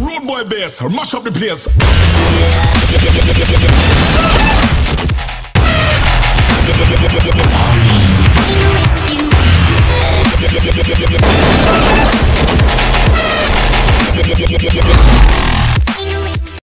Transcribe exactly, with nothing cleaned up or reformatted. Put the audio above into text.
Rude boy bass, mash up the place.